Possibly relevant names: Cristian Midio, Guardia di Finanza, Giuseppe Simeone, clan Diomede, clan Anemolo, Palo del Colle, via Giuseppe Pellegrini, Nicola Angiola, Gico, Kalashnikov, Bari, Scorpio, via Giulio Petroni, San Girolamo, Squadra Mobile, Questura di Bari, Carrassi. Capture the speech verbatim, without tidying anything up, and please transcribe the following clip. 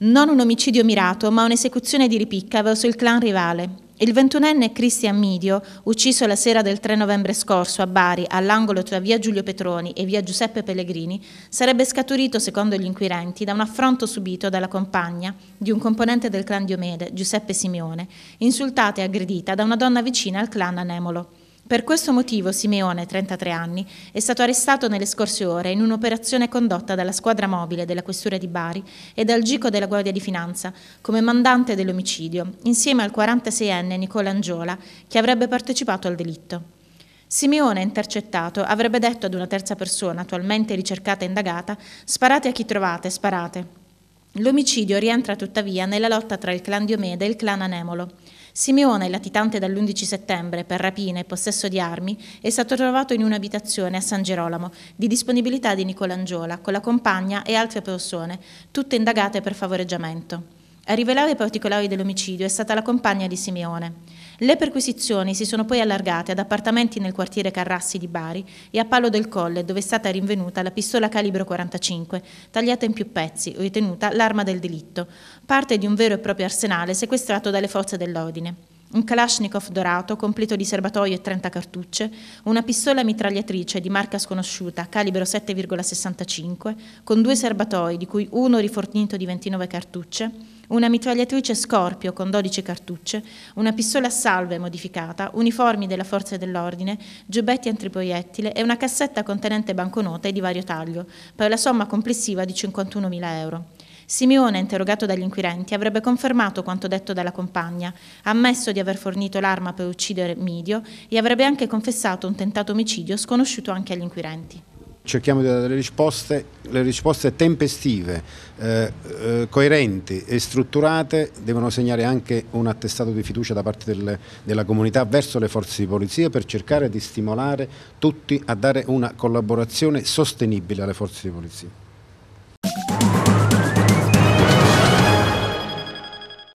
Non un omicidio mirato, ma un'esecuzione di ripicca verso il clan rivale. Il ventunenne Cristian Midio, ucciso la sera del tre novembre scorso a Bari, all'angolo tra via Giulio Petroni e via Giuseppe Pellegrini, sarebbe scaturito, secondo gli inquirenti, da un affronto subito dalla compagna di un componente del clan Diomede, Giuseppe Simeone, insultata e aggredita da una donna vicina al clan Anemolo. Per questo motivo Simeone, trentatré anni, è stato arrestato nelle scorse ore in un'operazione condotta dalla Squadra Mobile della Questura di Bari e dal Gico della Guardia di Finanza come mandante dell'omicidio, insieme al quarantaseienne Nicola Angiola, che avrebbe partecipato al delitto. Simeone, intercettato, avrebbe detto ad una terza persona, attualmente ricercata e indagata, «Sparate a chi trovate, sparate». L'omicidio rientra tuttavia nella lotta tra il clan Diomede e il clan Anemolo. Simeone, latitante dall'undici settembre per rapina e possesso di armi, è stato trovato in un'abitazione a San Girolamo, di disponibilità di Nicola Angiola, con la compagna e altre persone, tutte indagate per favoreggiamento. A rivelare i particolari dell'omicidio è stata la compagna di Simeone. Le perquisizioni si sono poi allargate ad appartamenti nel quartiere Carrassi di Bari e a Palo del Colle, dove è stata rinvenuta la pistola calibro quarantacinque, tagliata in più pezzi, ritenuta l'arma del delitto, parte di un vero e proprio arsenale sequestrato dalle forze dell'ordine. Un Kalashnikov dorato, completo di serbatoio e trenta cartucce, una pistola mitragliatrice di marca sconosciuta, calibro sette virgola sessantacinque, con due serbatoi, di cui uno rifornito di ventinove cartucce, una mitragliatrice Scorpio con dodici cartucce, una pistola a salve modificata, uniformi della forza dell'ordine, giubbetti antiproiettile e una cassetta contenente banconote di vario taglio, per la somma complessiva di cinquantunomila euro. Simeone, interrogato dagli inquirenti, avrebbe confermato quanto detto dalla compagna, ammesso di aver fornito l'arma per uccidere Midio e avrebbe anche confessato un tentato omicidio sconosciuto anche agli inquirenti. Cerchiamo di dare delle risposte, le risposte tempestive, eh, eh, coerenti e strutturate devono segnare anche un attestato di fiducia da parte del, della comunità verso le forze di polizia per cercare di stimolare tutti a dare una collaborazione sostenibile alle forze di polizia.